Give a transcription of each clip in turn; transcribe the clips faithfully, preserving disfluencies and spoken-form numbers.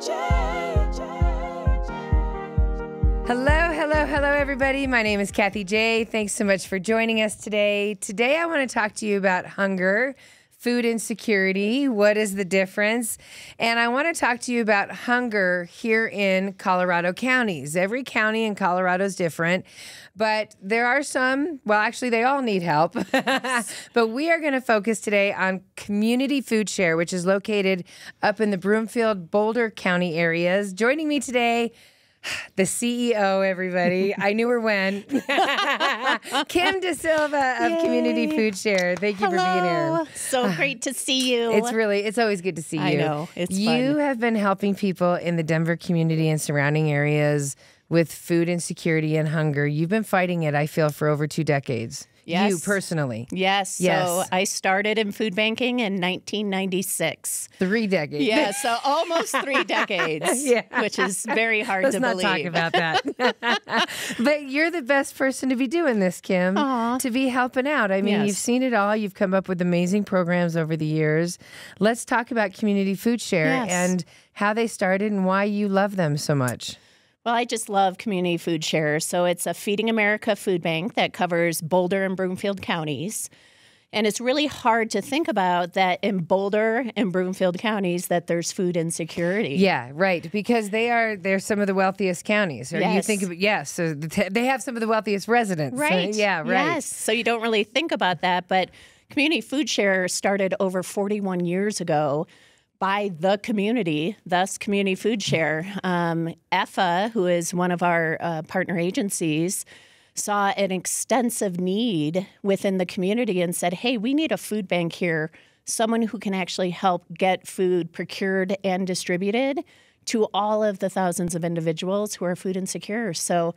Kathie J. Hello, hello, hello, everybody. My name is Kathie J. Thanks so much for joining us today. Today, I want to talk to you about hunger, food insecurity, what is the difference? And I want to talk to you about hunger here in Colorado counties. Every county in Colorado is different, but there are some, well, actually, they all need help. But we are going to focus today on Community Food Share, which is located up in the Broomfield, Boulder County areas. Joining me today, the C E O, everybody. I knew her when. Kim Da Silva of Yay. Community Food Share. Thank you Hello. for being here. So uh, great to see you. It's really, it's always good to see you. I know, it's you fun. You have been helping people in the Denver community and surrounding areas with food insecurity and hunger. You've been fighting it, I feel, for over two decades. Yes. You personally. Yes. yes. So I started in food banking in nineteen ninety-six. Three decades. Yeah, so almost three decades, yeah. which is very hard Let's to believe. Let's not talk about that. But you're the best person to be doing this, Kim, Aww. to be helping out. I mean, yes. you've seen it all. You've come up with amazing programs over the years. Let's talk about Community Food Share yes. and how they started and why you love them so much. Well, I just love Community Food Share. So it's a Feeding America food bank that covers Boulder and Broomfield counties. And it's really hard to think about that in Boulder and Broomfield counties that there's food insecurity. Yeah, right. Because they are they're some of the wealthiest counties. Or yes. you think of yes, so they have some of the wealthiest residents. Right. So, yeah, right. Yes. So you don't really think about that, but Community Food Share started over forty-one years ago by the community, thus Community Food Share. Um, E F A, who is one of our uh, partner agencies, saw an extensive need within the community and said, hey, we need a food bank here, someone who can actually help get food procured and distributed to all of the thousands of individuals who are food insecure. So,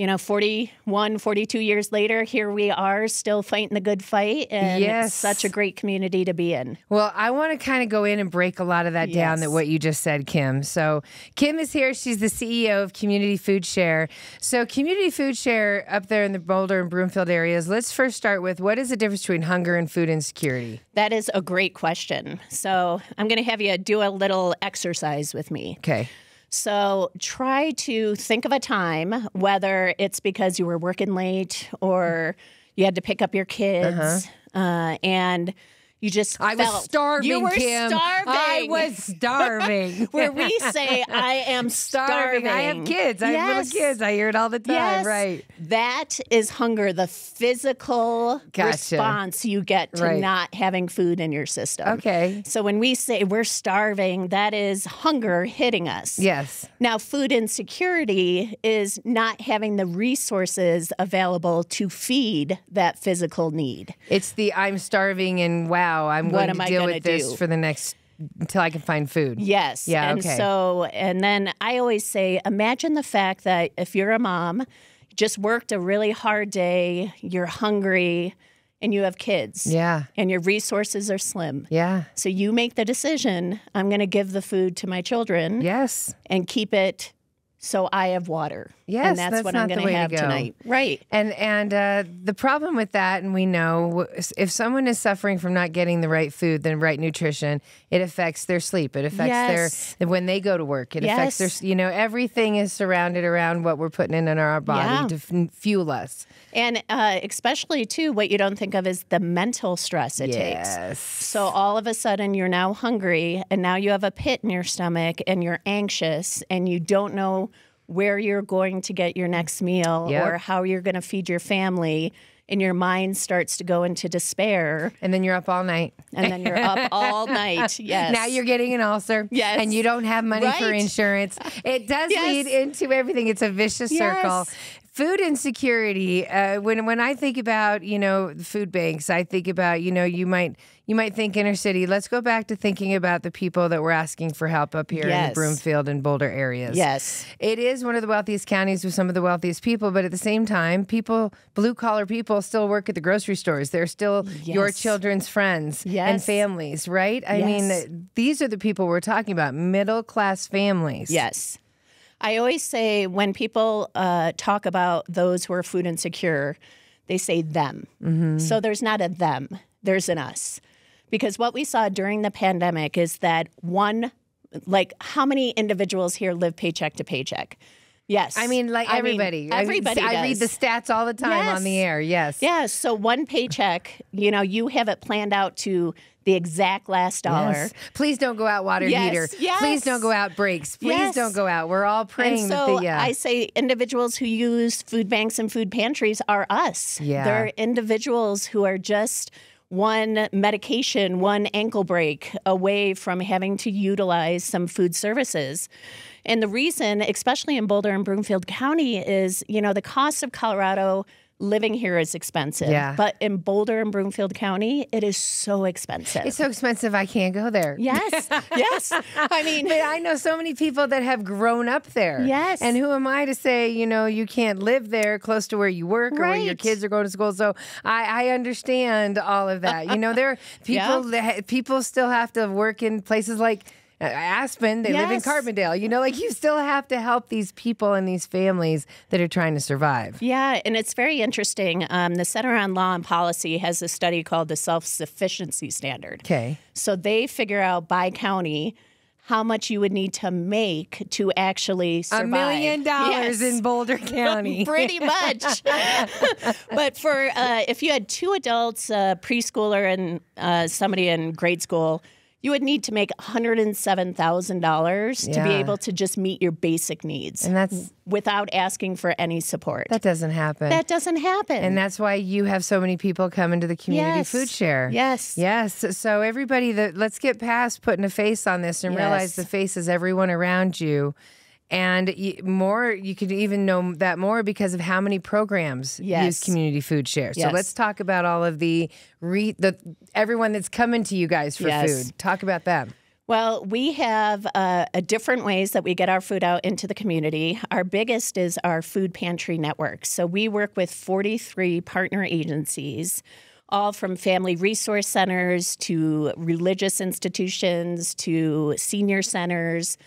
you know, forty-one, forty-two years later, here we are still fighting the good fight, and yes. it's such a great community to be in. Well, I want to kind of go in and break a lot of that yes. down, that what you just said, Kim. So Kim is here. She's the C E O of Community Food Share. So Community Food Share up there in the Boulder and Broomfield areas, let's first start with, what is the difference between hunger and food insecurity? That is a great question. So I'm going to have you do a little exercise with me. Okay. So try to think of a time, whether it's because you were working late or you had to pick up your kids, uh-huh. uh, and you just I felt, was starving, You were Kim. starving. I was starving. Where we say, I am starving. starving. I have kids. I yes. have little kids. I hear it all the time. Yes. Right. That is hunger, the physical gotcha. response you get to right. not having food in your system. Okay. So when we say we're starving, that is hunger hitting us. Yes. Now, food insecurity is not having the resources available to feed that physical need. It's the I'm starving and wow. Wow, I'm going to deal with this for the next, until I can find food. Yes. Yeah, and okay. so, and then I always say, imagine the fact that if you're a mom, just worked a really hard day, you're hungry, and you have kids. Yeah. And your resources are slim. Yeah. So you make the decision, I'm going to give the food to my children. Yes. And keep it so I have water. Yes, and that's, that's what I'm going to have tonight. Right. And and uh, the problem with that, and we know, if someone is suffering from not getting the right food, the right nutrition, it affects their sleep. It affects yes. their, when they go to work, it yes. affects their, you know, everything is surrounded around what we're putting in, in our body yeah. to f fuel us. And uh, especially, too, what you don't think of is the mental stress it yes. takes. So all of a sudden, you're now hungry, and now you have a pit in your stomach, and you're anxious, and you don't know where you're going to get your next meal yep. or how you're going to feed your family, and your mind starts to go into despair. And then you're up all night. And then you're up all night, yes. Now you're getting an ulcer, yes. and you don't have money right. for insurance. It does yes. lead into everything. It's a vicious yes. circle. Food insecurity, uh, when when I think about, you know, food banks, I think about, you know, you might you might think inner city. Let's go back to thinking about the people that were asking for help up here yes. in the Broomfield and Boulder areas. Yes. It is one of the wealthiest counties with some of the wealthiest people, but at the same time, people, blue-collar people still work at the grocery stores. They're still yes. your children's friends yes. and families, right? I yes. mean, th these are the people we're talking about, middle-class families. Yes. I always say, when people uh, talk about those who are food insecure, they say them. Mm-hmm. So there's not a them, there's an us. Because what we saw during the pandemic is that one like how many individuals here live paycheck to paycheck? Yes. I mean, like everybody. I mean, everybody I, I read the stats all the time yes. on the air. Yes. Yes. So one paycheck, you know, you have it planned out to the exact last dollar. Yes. Please don't go out water yes. heater. Yes. Please don't go out breaks. Please yes. don't go out. We're all praying. And so that the, uh, I say individuals who use food banks and food pantries are us. Yeah. They're individuals who are just one medication, one ankle break away from having to utilize some food services. And the reason, especially in Boulder and Broomfield County, is, you know, the cost of Colorado living here is expensive. Yeah. But in Boulder and Broomfield County, it is so expensive. It's so expensive I can't go there. Yes, yes. I mean, but I know so many people that have grown up there. Yes. And who am I to say, you know, you can't live there close to where you work right. or where your kids are going to school. So I, I understand all of that. You know, there are people yeah. that people still have to work in places like Aspen, they yes. live in Carbondale. You know, like you still have to help these people and these families that are trying to survive. Yeah, and it's very interesting. Um, the Center on Law and Policy has a study called the Self-Sufficiency Standard. Okay. So they figure out by county how much you would need to make to actually survive. A million dollars yes. in Boulder County. Pretty much. But for uh, if you had two adults, a preschooler and uh, somebody in grade school, you would need to make one hundred seven thousand dollars yeah. to be able to just meet your basic needs, and that's without asking for any support. That doesn't happen. That doesn't happen. And that's why you have so many people come into the community yes. food share. Yes. Yes. So everybody, that let's get past putting a face on this and yes. realize the face is everyone around you. And you, more, you could even know that more because of how many programs yes. use community food share. Yes. So let's talk about all of the, re, the everyone that's coming to you guys for yes. food. Talk about that. Well, we have uh, a different ways that we get our food out into the community. Our biggest is our food pantry network. So we work with forty-three partner agencies, all from family resource centers to religious institutions to senior centers,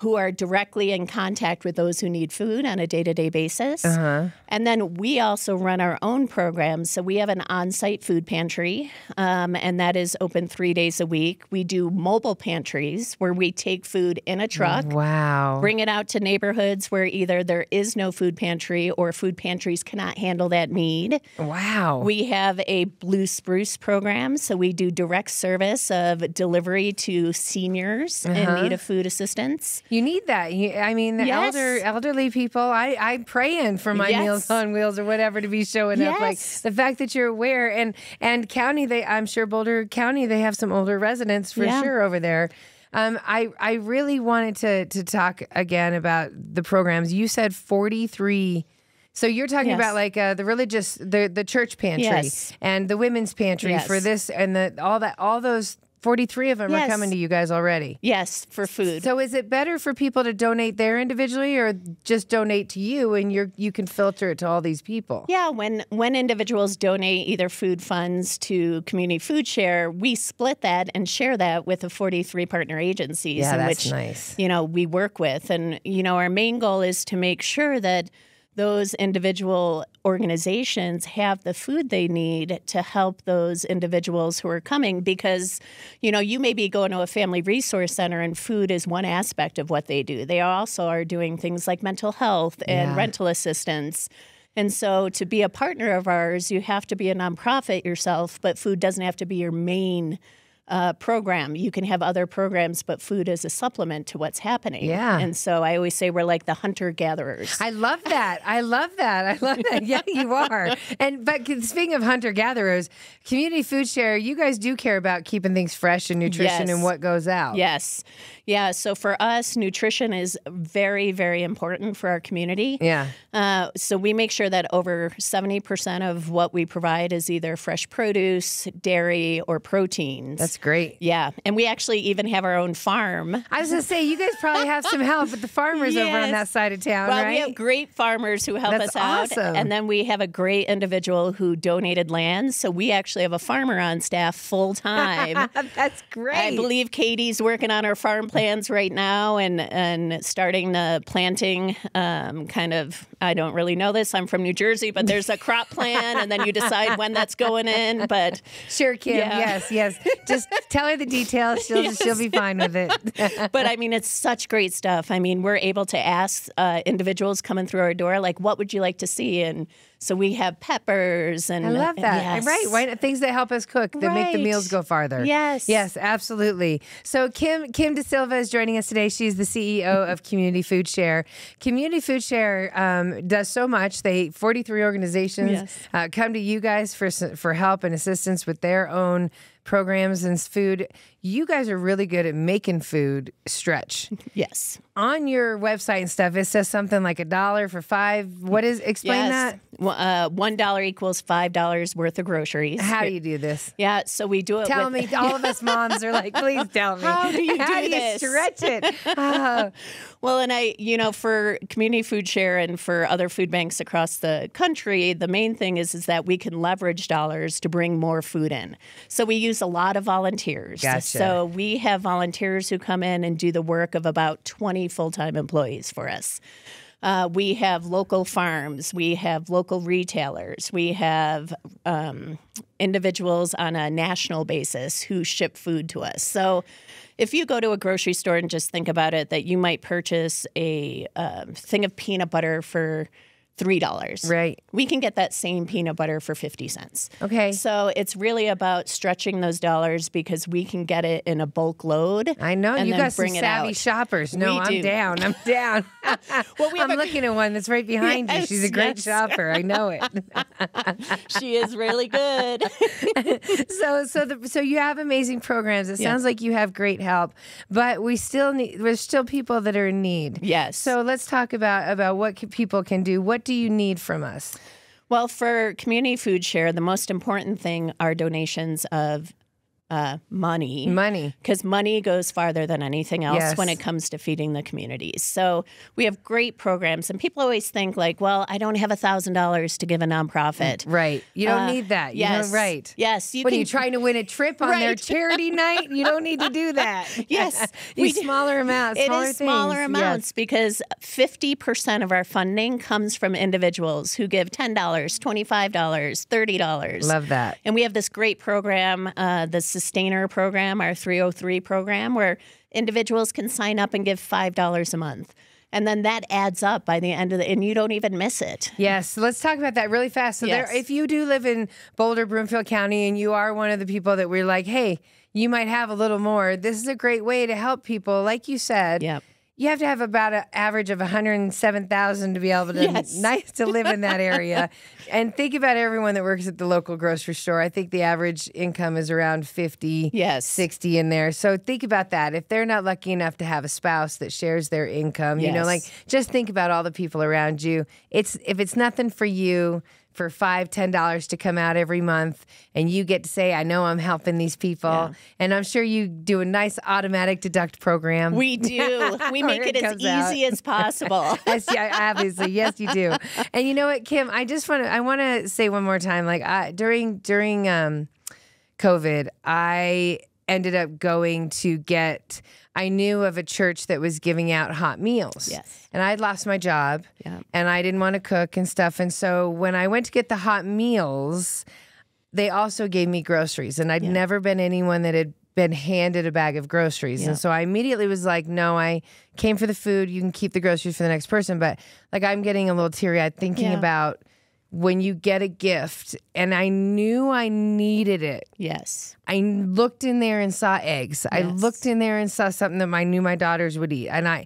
who are directly in contact with those who need food on a day-to-day basis. Uh-huh. And then we also run our own programs. So we have an on-site food pantry, um, and that is open three days a week. We do mobile pantries where we take food in a truck, wow. bring it out to neighborhoods where either there is no food pantry or food pantries cannot handle that need. Wow. We have a Blue Spruce program. So we do direct service of delivery to seniors uh-huh. in need of food assistance. You need that. You, I mean, the yes. elder, elderly people, I, I'm praying for my yes. Meals on Wheels or whatever to be showing yes. up. Like the fact that you're aware. And, and county, they, I'm sure Boulder County, they have some older residents for yeah. sure over there. Um, I, I really wanted to, to talk again about the programs. You said forty-three. So you're talking yes. about like uh, the religious, the, the church pantry yes. and the women's pantry yes. for this and the, all that, all those forty-three of them yes. are coming to you guys already. Yes, for food. So is it better for people to donate there individually or just donate to you and you're, you can filter it to all these people? Yeah, when, when individuals donate either food funds to Community Food Share, we split that and share that with the forty-three partner agencies yeah, in that's which nice. You know, we work with. And you know, our main goal is to make sure that those individual organizations have the food they need to help those individuals who are coming because, you know, you may be going to a family resource center and food is one aspect of what they do. They also are doing things like mental health and yeah. rental assistance. And so to be a partner of ours, you have to be a nonprofit yourself, but food doesn't have to be your main Uh, program. You can have other programs, but food is a supplement to what's happening. Yeah. And so I always say we're like the hunter-gatherers. I love that. I love that. I love that. Yeah, you are. And but speaking of hunter-gatherers, Community Food Share, you guys do care about keeping things fresh and nutrition yes. and what goes out. Yes. Yeah. So for us, nutrition is very, very important for our community. Yeah. Uh, so we make sure that over seventy percent of what we provide is either fresh produce, dairy, or proteins. That's great. Yeah. And we actually even have our own farm. I was going to say, you guys probably have some help with the farmers yes. over on that side of town, well, right? Well, we have great farmers who help That's us out. Awesome. And then we have a great individual who donated land. So we actually have a farmer on staff full time. That's great. I believe Katie's working on our farm plans right now and, and starting the planting um, kind of, I don't really know this. I'm from New Jersey, but there's a crop plan and then you decide when that's going in. But sure, Kim. Yeah. Yes, yes. Just Tell her the details. She'll yes. she'll be fine with it. But I mean, it's such great stuff. I mean, we're able to ask uh, individuals coming through our door, like, what would you like to see? And so we have peppers and I love that. Uh, yes. Right, right. Things that help us cook, that right. make the meals go farther. Yes. Yes, absolutely. So Kim Kim Da Silva is joining us today. She's the C E O of Community Food Share. Community Food Share um, does so much. They forty-three organizations yes. uh, come to you guys for for help and assistance with their own programs and food. You guys are really good at making food stretch. Yes. On your website and stuff, it says something like a dollar for five. What is, explain yes. that. Well, uh, one dollar equals five dollars worth of groceries. How do you do this? Yeah, so we do it Tell with me, all of us moms are like, please tell me. How do you, How do do this? you stretch it? Uh, well, and I, you know, for Community Food Share and for other food banks across the country, the main thing is, is that we can leverage dollars to bring more food in. So we use a lot of volunteers. Gotcha. So we have volunteers who come in and do the work of about twenty full-time employees for us. Uh, we have local farms. We have local retailers. We have um, individuals on a national basis who ship food to us. So if you go to a grocery store and just think about it, that you might purchase a um, thing of peanut butter for three dollars. Right. We can get that same peanut butter for fifty cents. Okay. So it's really about stretching those dollars because we can get it in a bulk load. I know. You got some savvy out. shoppers. No, we I'm do. down. I'm down. well, we I'm a... looking at one that's right behind yes, you. She's a great yes. shopper. I know it. She is really good. so so the, so you have amazing programs. It yeah. sounds like you have great help, but we still need, there's still people that are in need. Yes. So let's talk about, about what can, people can do. What do you need from us? Well, for Community Food Share, the most important thing are donations of uh, money. Money. Because money goes farther than anything else yes. when it comes to feeding the communities. So we have great programs. And people always think like, well, I don't have one thousand dollars to give a nonprofit. Right. You don't uh, need that. You yes. know, right. Yes. You what, can, are you trying to win a trip on right. their charity night? You don't need to do that. Yes. we smaller amounts. Smaller it is things. smaller amounts yes. because fifty percent of our funding comes from individuals who give ten dollars, twenty-five dollars, thirty dollars. Love that. And we have this great program, uh, this Sustainer program, our three oh three program, where individuals can sign up and give five dollars a month. And then that adds up by the end of the, and you don't even miss it. Yes. So let's talk about that really fast. So yes. there, if you do live in Boulder, Broomfield County, and you are one of the people that we're like, hey, you might have a little more, this is a great way to help people. Like you said, yep. you have to have about an average of one hundred seven thousand to be able to yes. nice to live in that area. And think about everyone that works at the local grocery store. I think the average income is around fifty, yes. sixty in there. So think about that. If they're not lucky enough to have a spouse that shares their income, yes. you know, like just think about all the people around you. It's if it's nothing for you, for five, ten dollars to come out every month, and you get to say, I know I'm helping these people. Yeah. And I'm sure you do a nice automatic deduct program. We do. We make it, it as easy out. as possible. Yes, yeah, obviously. Yes, you do. And you know what, Kim, I just want to, I want to say one more time, like I, during, during um, COVID, I ended up going to get, I knew of a church that was giving out hot meals. Yes. And I'd lost my job yeah. and I didn't want to cook and stuff. And so when I went to get the hot meals, they also gave me groceries. And I'd yeah. never been anyone that had been handed a bag of groceries. Yeah. And so I immediately was like, no, I came for the food. You can keep the groceries for the next person. But like, I'm getting a little teary eyed thinking yeah. about when you get a gift, and I knew I needed it. Yes. I looked in there and saw eggs. Yes. I looked in there and saw something that I knew my daughters would eat. And I,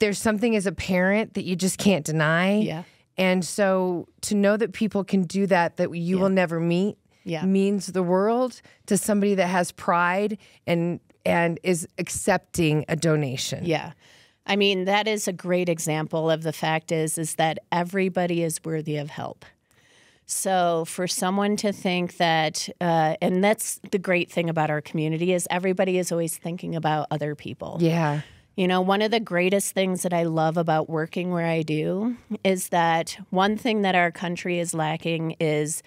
there's something as a parent that you just can't deny. Yeah. And so to know that people can do that, that you yeah. will never meet yeah. means the world to somebody that has pride and, and is accepting a donation. Yeah. I mean, that is a great example of the fact is, is that everybody is worthy of help. So for someone to think that, uh, and that's the great thing about our community is everybody is always thinking about other people. Yeah. You know, one of the greatest things that I love about working where I do is that one thing that our country is lacking is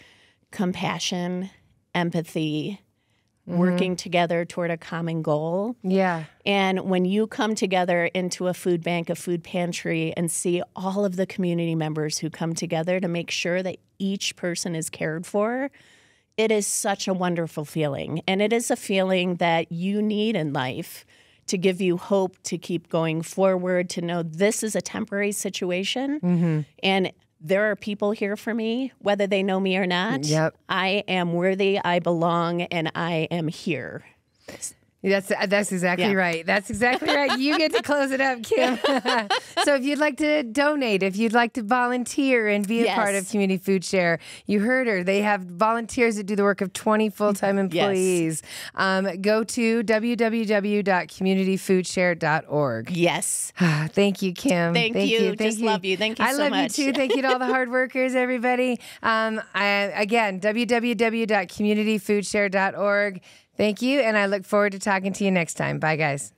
compassion, empathy, Mm-hmm. working together toward a common goal. Yeah. And when you come together into a food bank, a food pantry, and see all of the community members who come together to make sure that each person is cared for, it is such a wonderful feeling. And it is a feeling that you need in life to give you hope to keep going forward, to know this is a temporary situation. Mm-hmm. And there are people here for me, whether they know me or not. Yep. I am worthy, I belong, and I am here. That's that's exactly yeah. right. That's exactly right. You get to close it up, Kim. So if you'd like to donate, if you'd like to volunteer and be yes. a part of Community Food Share, you heard her. They have volunteers that do the work of twenty full-time employees. Yes. Um, go to w w w dot community food share dot org. Yes. Thank you, Kim. Thank, Thank you. you. Thank Just you. love you. Thank you I so much. I love you, too. Thank you to all the hard workers, everybody. Um, I, again, w w w dot community food share dot org. Thank you, and I look forward to talking to you next time. Bye, guys.